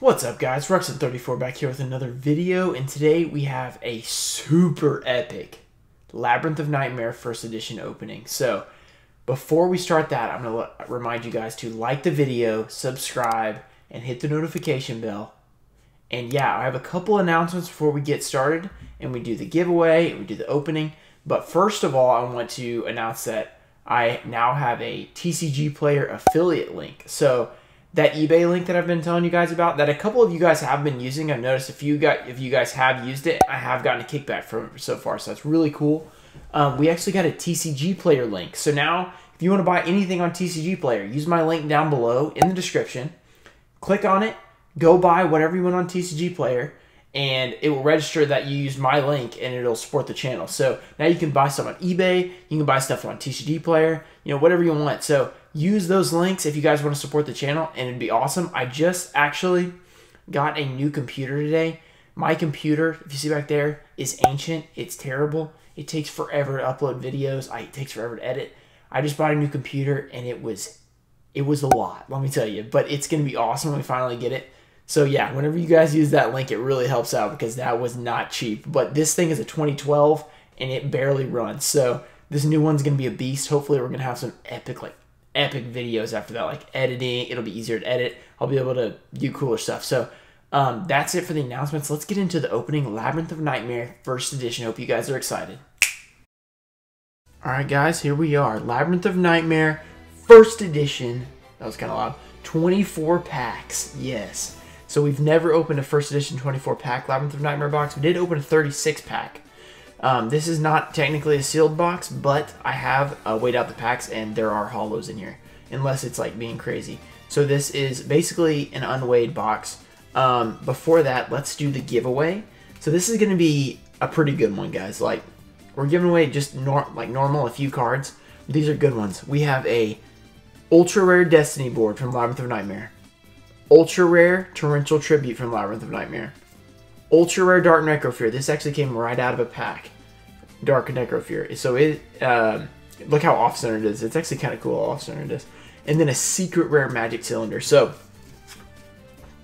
What's up guys, Ruxin34 back here with another video, and today we have a super epic Labyrinth of Nightmare first edition opening. So before we start that, I'm going to remind you guys to like the video, subscribe, and hit the notification bell. And yeah, I have a couple announcements before we get started, and we do the giveaway, and we do the opening. But first of all, I want to announce that I now have a TCG Player affiliate link. So that eBay link that I've been telling you guys about, that a couple of you guys have been using, I've noticed if you guys have used it, I have gotten a kickback from it so far, so that's really cool. We actually got a TCG Player link, so now if you want to buy anything on TCG Player, use my link down below in the description, click on it, go buy whatever you want on TCG Player, and it will register that you used my link, and it'll support the channel. So now you can buy stuff on eBay, you can buy stuff on TCG Player, you know, whatever you want. So use those links if you guys want to support the channel, and it'd be awesome. I just actually got a new computer today. My computer, if you see back there, is ancient. It's terrible. It takes forever to upload videos. It takes forever to edit. I just bought a new computer, and it was a lot, let me tell you. But it's going to be awesome when we finally get it. So yeah, whenever you guys use that link, it really helps out because that was not cheap. But this thing is a 2012, and it barely runs. So this new one's going to be a beast. Hopefully we're going to have some epic videos after that, like editing. It'll be easier to edit. I'll be able to do cooler stuff. So that's it for the announcements. Let's get into the opening, Labyrinth of Nightmare first edition. Hope you guys are excited. All right guys, here we are, Labyrinth of Nightmare first edition. That was kind of loud. 24 packs. Yes, so we've never opened a first edition 24 pack Labyrinth of Nightmare box. We did open a 36 pack. This is not technically a sealed box, but I have weighed out the packs, and there are hollows in here, unless it's like being crazy. So this is basically an unweighed box. Before that, let's do the giveaway. So this is going to be a pretty good one, guys. Like, we're giving away just normal a few cards. These are good ones. We have a ultra rare Destiny Board from Labyrinth of Nightmare, ultra rare Torrential Tribute from Labyrinth of Nightmare, ultra rare Dark Necrofear. This actually came right out of a pack. Dark Necrofear. So it, look how off-center it is. It's actually kind of cool how off-center it is. And then a secret rare Magic Cylinder. So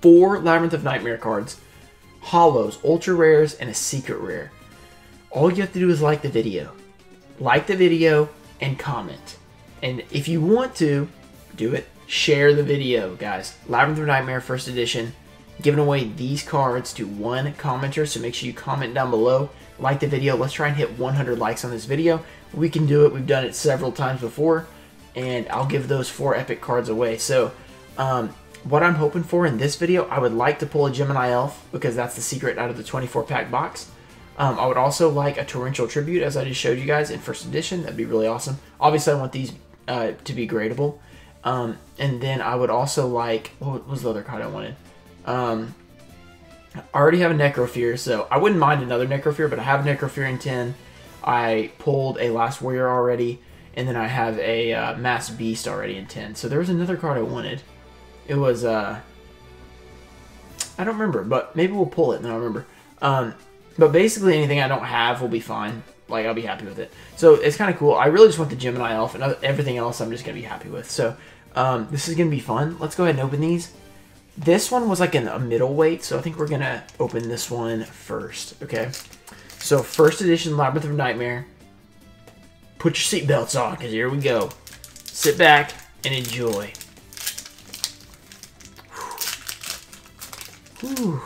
4 Labyrinth of Nightmare cards, hollows, ultra rares, and a secret rare. All you have to do is like the video, and comment. And if you want to, do it. Share the video, guys. Labyrinth of Nightmare first edition, giving away these cards to one commenter, so make sure you comment down below, like the video. Let's try and hit 100 likes on this video. We can do it. We've done it several times before, and I'll give those 4 epic cards away. So what I'm hoping for in this video, I would like to pull a Gemini Elf, because that's the secret out of the 24 pack box. I would also like a Torrential Tribute, as I just showed you guys, in first edition. That'd be really awesome. Obviously I want these to be gradable, and then I would also like, what was the other card I wanted? I already have a Necrofear, so I wouldn't mind another Necrofear, but I have Necrofear in 10. I pulled a Last Warrior already, and then I have a Mass Beast already in 10. So there was another card I wanted. It was, I don't remember, but maybe we'll pull it and then I'll remember. But basically anything I don't have will be fine. Like, I'll be happy with it. So it's kind of cool. I really just want the Gemini Elf, and everything else I'm just going to be happy with. So this is going to be fun. Let's go ahead and open these. This one was like a middleweight, so I think we're going to open this one first, okay? So first edition Labyrinth of Nightmare. Put your seatbelts on, because here we go. Sit back and enjoy. Whew.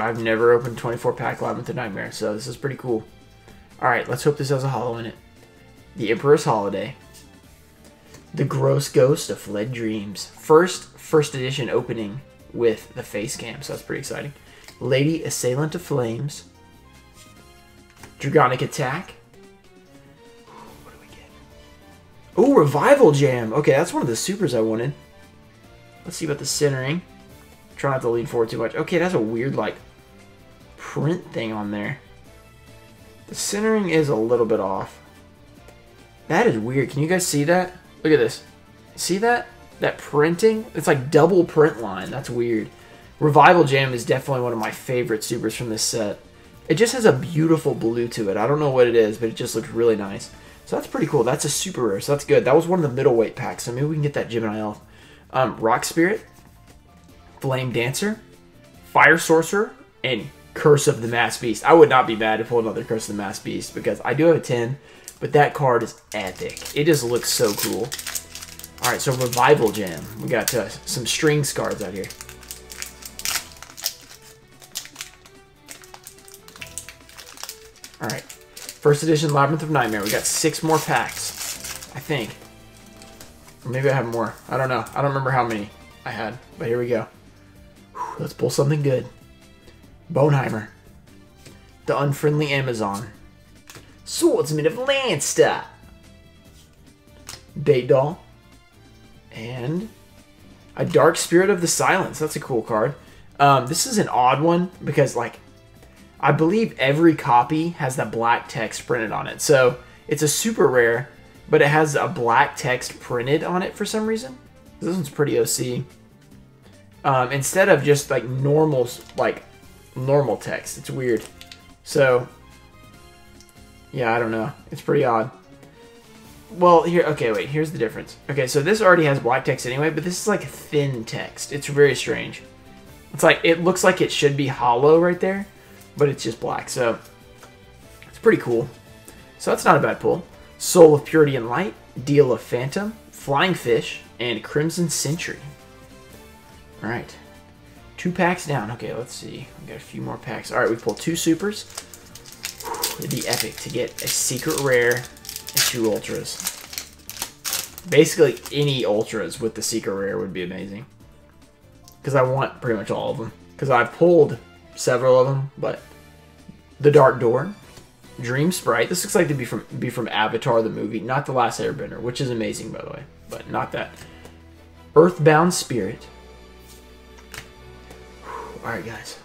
I've never opened 24-pack Labyrinth of Nightmare, so this is pretty cool. All right, let's hope this has a holo in it. The Emperor's Holiday. The Gross Ghost of Fled Dreams. First edition opening with the face cam, so that's pretty exciting. Lady Assailant of Flames. Dragonic Attack. What do we get? Oh, Revival Jam. Okay, that's one of the supers I wanted. Let's see about the centering. Try not to lean forward too much. Okay, that's a weird, like, print thing on there. The centering is a little bit off. That is weird. Can you guys see that? Look at this. See that? That printing, it's like double print line. That's weird. Revival Jam is definitely one of my favorite supers from this set. It just has a beautiful blue to it. I don't know what it is, but it just looks really nice. So that's pretty cool. That's a super rare, so that's good. That was one of the middleweight packs, so maybe we can get that Gemini Elf. Rock Spirit, Flame Dancer, Fire Sorcerer, and Curse of the Mass Beast. I would not be mad to pull another Curse of the Mass Beast because I do have a 10, but that card is epic. It just looks so cool. All right, so Revival Jam. We got some strings cards out here. All right, first edition Labyrinth of Nightmare. We got 6 more packs, I think. Or maybe I have more. I don't know. I don't remember how many I had, but here we go. Whew, let's pull something good. Boneheimer, the Unfriendly Amazon, Swordsman of Lanster, Bait Doll, and a Dark Spirit of the Silence. That's a cool card. This is an odd one because, like, I believe every copy has that black text printed on it. So it's a super rare, but it has a black text printed on it for some reason. This one's pretty OC. Instead of just like normal text. It's weird. So yeah, I don't know. It's pretty odd. Well, here, okay, wait, here's the difference. Okay, so this already has black text anyway, but this is like thin text. It's very strange. It's like, it looks like it should be hollow right there, but it's just black, so it's pretty cool. So that's not a bad pull. Soul of Purity and Light, Deal of Phantom, Flying Fish, and Crimson Sentry. All right, 2 packs down. Okay, let's see. We got a few more packs. All right, we pulled 2 supers. Whew, it'd be epic to get a secret rare and 2 ultras. Basically, any ultras with the secret rare would be amazing because I want pretty much all of them because I've pulled several of them, but the Dark Door, Dream Sprite. This looks like to be from Avatar the movie, not The Last Airbender, which is amazing by the way, but not that. Earthbound Spirit. Whew. All right, guys,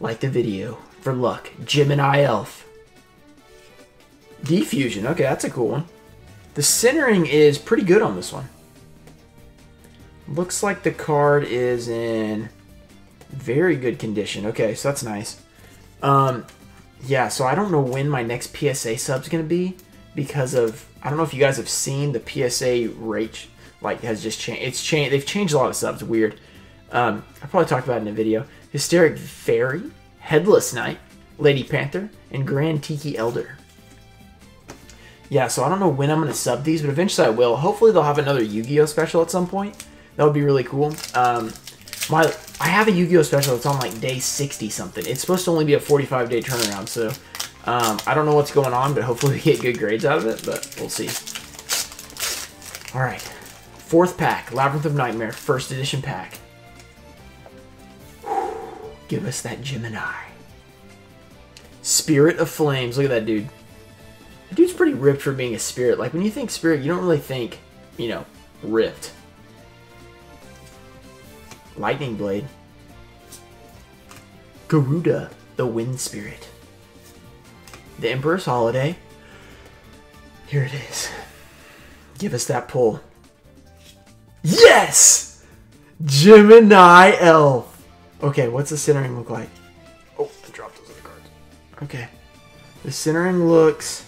like the video for luck. Gemini Elf, D-Fusion. Okay, that's a cool one. The centering is pretty good on this one. Looks like the card is in very good condition. Okay, so that's nice. Yeah, so I don't know when my next PSA sub's gonna be because of, I don't know if you guys have seen the PSA rate, like, has just changed. It's changed. They've changed a lot of subs. Weird. I probably talked about it in a video. Hysteric Fairy, Headless Knight, Lady Panther, and Grand Tiki Elder. Yeah, so I don't know when I'm gonna sub these, but eventually I will. Hopefully they'll have another Yu-Gi-Oh special at some point. That would be really cool. I have a Yu-Gi-Oh special that's on like day 60 something. It's supposed to only be a 45-day turnaround, so I don't know what's going on, but hopefully we get good grades out of it, but we'll see. All right, 4th pack, Labyrinth of Nightmare, 1st edition pack. Whew. Give us that Gemini. Spirit of Flames, look at that dude. That dude's pretty ripped for being a spirit. Like, when you think spirit, you don't really think, you know, ripped. Lightning Blade, Garuda, the Wind Spirit, the Emperor's Holiday. Here it is. Give us that pull. Yes! Gemini Elf. Okay, what's the centering look like? Oh, I dropped those other cards. Okay. The centering looks...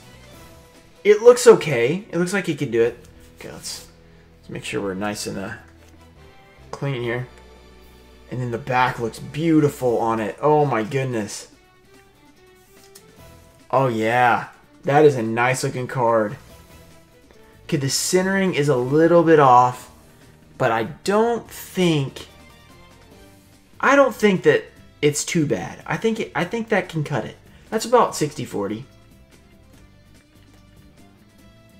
It looks okay. It looks like it could do it. Okay, let's make sure we're nice and clean here. And then the back looks beautiful on it. Oh my goodness. Oh yeah. That is a nice looking card. Okay, the centering is a little bit off, but I don't think that it's too bad. I think that can cut it. That's about 60-40.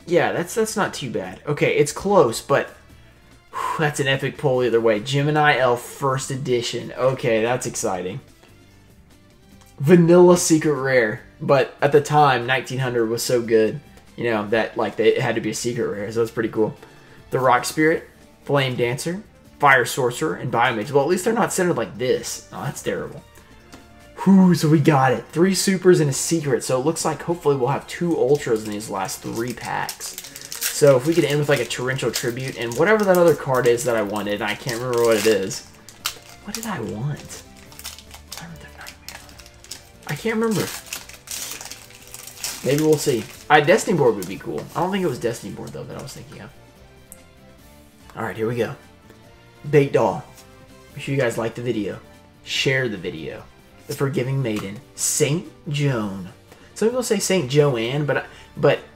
Yeah, that's not too bad. Okay, it's close, but that's an epic pull either way. Gemini Elf 1st edition. Okay, that's exciting. Vanilla secret rare. But at the time, 1900 was so good, you know, that like it had to be a secret rare, so that's pretty cool. The Rock Spirit, Flame Dancer, Fire Sorcerer, and Biomage. Well, at least they're not centered like this. Oh, that's terrible. Whew, so we got it. 3 supers and a secret. So it looks like hopefully we'll have 2 ultras in these last 3 packs. So if we could end with like a Torrential Tribute and whatever that other card is that I wanted, I can't remember what it is. What did I want? I can't remember. Maybe we'll see. Destiny Board would be cool. I don't think it was Destiny Board though that I was thinking of. All right, here we go. Bait Doll, Make sure you guys like the video. Share the video. The Forgiving Maiden. Saint Joan. Some people say Saint Joanne, but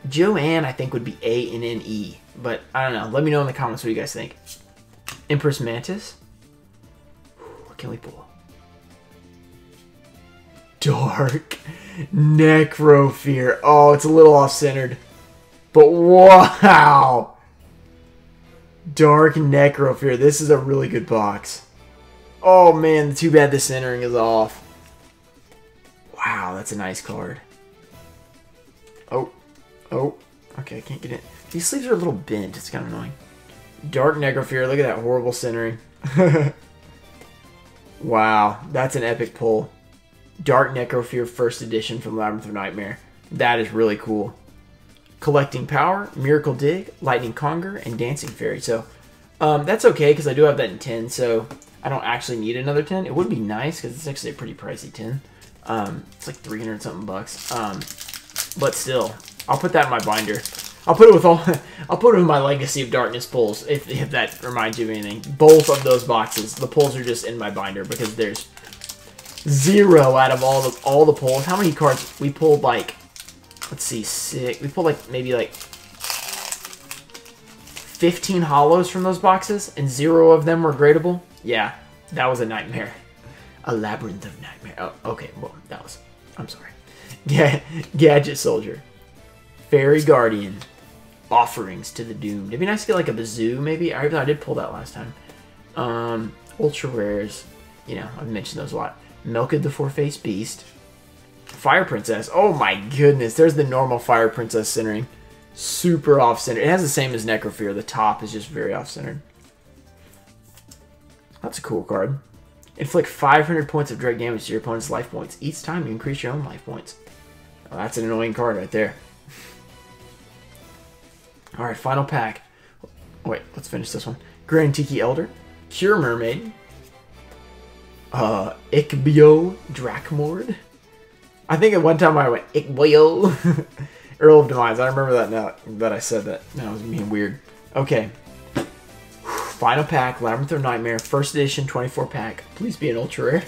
Joanne I think would be A-N-N-E. But I don't know. Let me know in the comments what you guys think. Empress Mantis. What can we pull? Dark Necrofear. Oh, it's a little off-centered. But wow! Dark Necrofear. This is a really good box. Oh man, too bad the centering is off. Wow, that's a nice card. Oh. Oh. Okay, I can't get it. These sleeves are a little bent. It's kind of annoying. Dark Necrofear. Look at that horrible centering. Wow, that's an epic pull. Dark Necrofear First Edition from Labyrinth of Nightmare. That is really cool. Collecting Power, Miracle Dig, Lightning Conger, and Dancing Fairy. So that's okay because I do have that in 10, so I don't actually need another 10. It would be nice because it's actually a pretty pricey 10. It's like 300 something bucks. But still, I'll put that in my binder. I'll put it with all. I'll put it with my Legacy of Darkness pulls if that reminds you of anything. Both of those boxes, the pulls are just in my binder because there's zero out of all the pulls. How many cards we pulled? Like, let's see, six. We pulled like maybe like 15 hollows from those boxes, and zero of them were gradable. Yeah, that was a nightmare. A Labyrinth of Nightmare. Oh, okay. Well, that was. I'm sorry. Yeah, Gadget Soldier, Fairy Guardian, Offerings to the Doomed. It'd be nice to get like a Bazoo, maybe. I did pull that last time. Ultra rares. You know, I've mentioned those a lot. Melked the Four-Faced Beast. Fire Princess. Oh my goodness. There's the normal Fire Princess centering. Super off-centered. It has the same as Necrofear. The top is just very off-centered. That's a cool card. Inflict 500 points of direct damage to your opponent's life points. Each time you increase your own life points. Oh, that's an annoying card right there. Alright, final pack. Wait, let's finish this one. Grand Tiki Elder. Cure Mermaid. Ikbio Drakmord. I think at one time I went Ikbio. Earl of Demise. I remember that now that I said that. That was being weird. Okay. Final pack, Labyrinth of Nightmare, First Edition, 24-pack. Please be an ultra rare.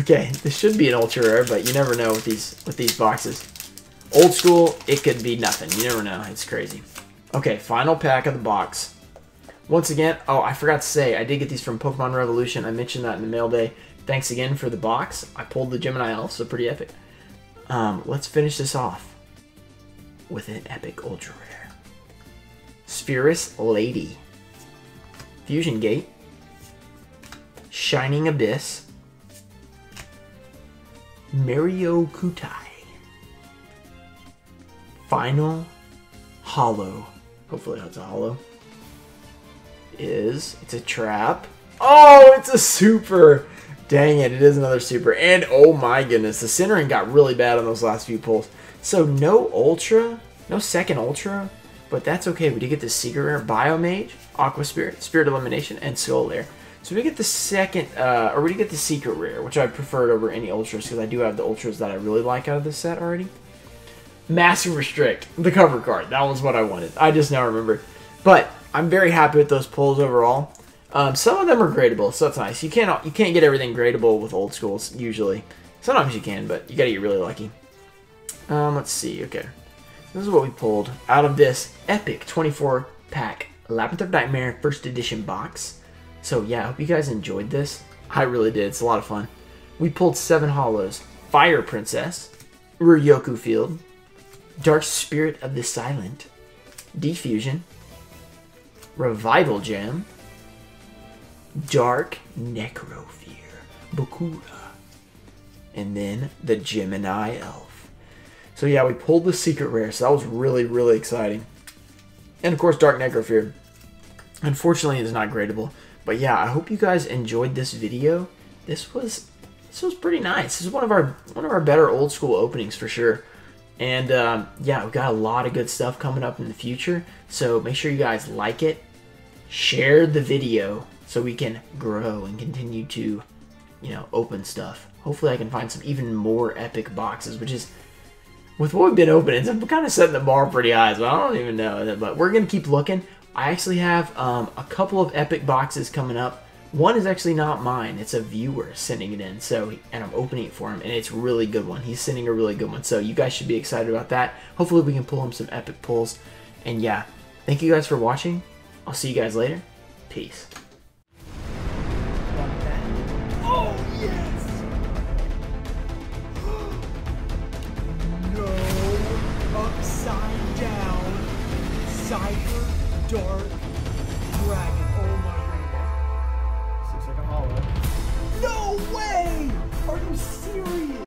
Okay, this should be an ultra rare, but you never know with these boxes. Old school, it could be nothing. You never know. It's crazy. Okay, final pack of the box. Once again, oh, I forgot to say, I did get these from Pokemon Revolution. I mentioned that in the mail day. Thanks again for the box. I pulled the Gemini Elf, so pretty epic. Let's finish this off with an epic ultra rare. Spherous Lady. Fusion Gate. Shining Abyss. Mario Kutai. Final Hollow. Hopefully that's a hollow. It's a trap. Oh, it's a super. Dang it, it is another super. And oh my goodness, the centering got really bad on those last few pulls. So no ultra, no second ultra, but that's okay. We did get the secret rare, Biomage, Aqua Spirit, Spirit Elimination, and Soul Lair. So we get the second, or we did get the secret rare, which I preferred over any ultras because I do have the ultras that I really like out of this set already. Massive Restrict, the cover card. That was what I wanted. I just now remembered. But I'm very happy with those pulls overall. Some of them are gradable, so that's nice. You can't get everything gradable with old schools usually. Sometimes you can, but you gotta get really lucky. Let's see. Okay, this is what we pulled out of this epic 24-pack Labyrinth of Nightmare First Edition box. So yeah, I hope you guys enjoyed this. I really did. It's a lot of fun. We pulled 7 hollows: Fire Princess, Ryoku Field, Dark Spirit of the Silent, D-Fusion, Revival Jam, Dark Necrofear, Bakura, and then the Gemini Elf. So yeah, we pulled the secret rare, so that was really, really exciting. And of course, Dark Necrofear. Unfortunately, it is not gradable. But yeah, I hope you guys enjoyed this video. This was pretty nice. This is one of our better old school openings for sure. And yeah, we've got a lot of good stuff coming up in the future. So make sure you guys like it, share the video so we can grow and continue to, you know, open stuff. Hopefully I can find some even more epic boxes, which is, with what we've been opening, I'm kind of setting the bar pretty high, so I don't even know. But we're going to keep looking. I actually have a couple of epic boxes coming up One is actually not mine. It's a viewer sending it in, and I'm opening it for him, and it's a really good one. He's sending a really good one, so you guys should be excited about that. Hopefully we can pull him some epic pulls. And yeah, thank you guys for watching. I'll see you guys later. Peace. Oh, yes! No! Upside down, cyber, dark, dragon. Oh my goodness. This looks like a hollow. No way! Are you serious?